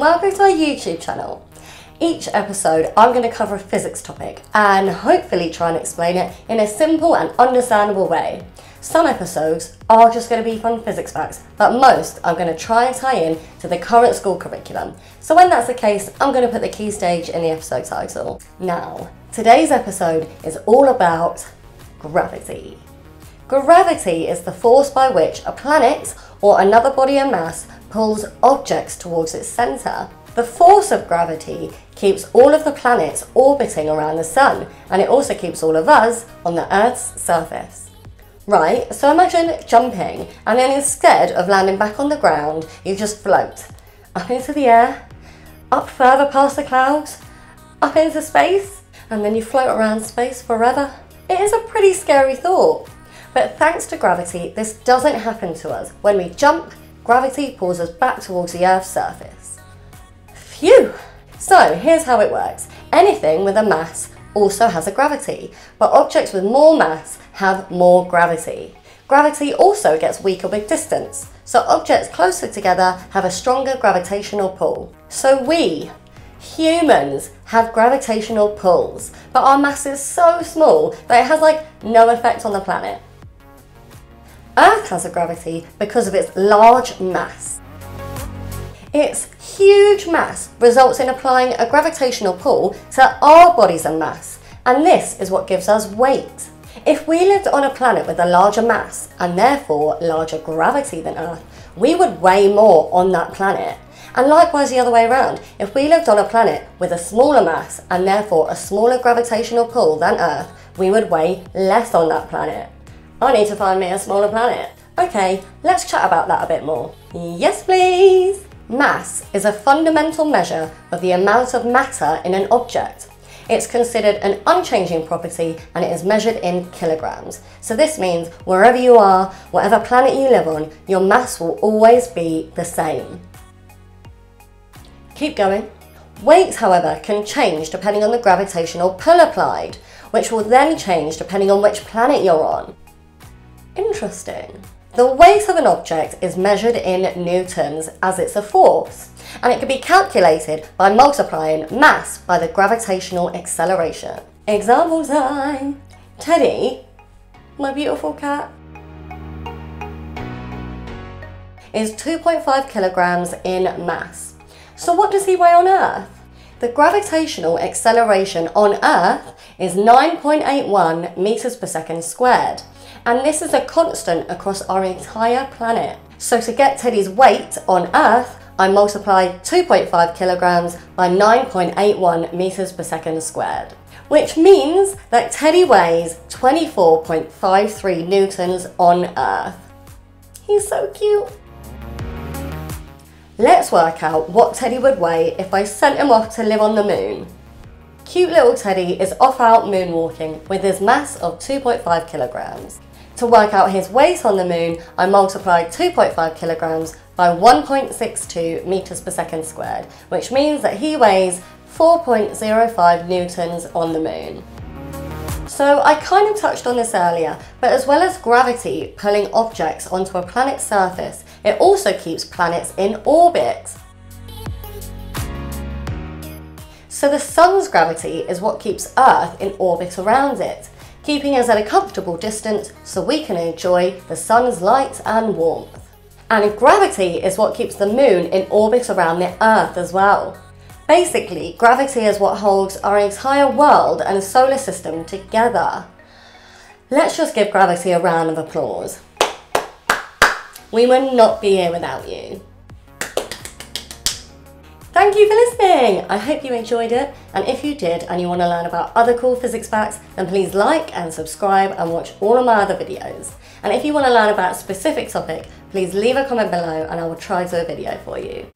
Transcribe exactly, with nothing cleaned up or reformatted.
welcome to our YouTube channel. Each episode I'm going to cover a physics topic and hopefully try and explain it in a simple and understandable way. Some episodes are just going to be fun physics facts, but most I'm going to try and tie in to the current school curriculum. So when that's the case, I'm going to put the key stage in the episode title. Now, today's episode is all about gravity. Gravity is the force by which a planet or another body of mass pulls objects towards its centre. The force of gravity keeps all of the planets orbiting around the sun, and it also keeps all of us on the Earth's surface. Right, so imagine jumping and then instead of landing back on the ground, you just float up into the air, up further past the clouds, up into space, and then you float around space forever. It is a pretty scary thought, but thanks to gravity, this doesn't happen to us. When we jump, gravity pulls us back towards the Earth's surface. Phew! So here's how it works. Anything with a mass also has a gravity, but objects with more mass have more gravity. Gravity also gets weaker with distance, so objects closer together have a stronger gravitational pull. So we, humans, have gravitational pulls, but our mass is so small that it has like no effect on the planet. Earth has a gravity because of its large mass. Its huge mass results in applying a gravitational pull to our bodies and mass, and this is what gives us weight. If we lived on a planet with a larger mass, and therefore larger gravity than Earth, we would weigh more on that planet. And likewise the other way around, if we lived on a planet with a smaller mass, and therefore a smaller gravitational pull than Earth, we would weigh less on that planet. I need to find me a smaller planet. Okay, let's chat about that a bit more. Yes please! Mass is a fundamental measure of the amount of matter in an object. It's considered an unchanging property and it is measured in kilograms. So this means wherever you are, whatever planet you live on, your mass will always be the same. Keep going. Weight, however, can change depending on the gravitational pull applied, which will then change depending on which planet you're on. Interesting. The weight of an object is measured in newtons as it's a force, and it can be calculated by multiplying mass by the gravitational acceleration. Example time! Teddy, my beautiful cat, is two point five kilograms in mass. So what does he weigh on Earth? The gravitational acceleration on Earth is nine point eight one meters per second squared. And this is a constant across our entire planet. So to get Teddy's weight on Earth, I multiply two point five kilograms by nine point eight one meters per second squared. Which means that Teddy weighs twenty-four point five three newtons on Earth. He's so cute. Let's work out what Teddy would weigh if I sent him off to live on the moon. Cute little Teddy is off out moonwalking with his mass of two point five kilograms. To work out his weight on the moon, I multiply two point five kilograms by one point six two meters per second squared, which means that he weighs four point zero five newtons on the moon. So I kind of touched on this earlier, but as well as gravity pulling objects onto a planet's surface, it also keeps planets in orbit. So the sun's gravity is what keeps Earth in orbit around it, keeping us at a comfortable distance so we can enjoy the sun's light and warmth. And gravity is what keeps the moon in orbit around the Earth as well. Basically, gravity is what holds our entire world and solar system together. Let's just give gravity a round of applause. We would not be here without you. Thank you for listening. I hope you enjoyed it, and if you did and you want to learn about other cool physics facts, then please like and subscribe and watch all of my other videos. And if you want to learn about a specific topic, please leave a comment below and I will try to do a video for you.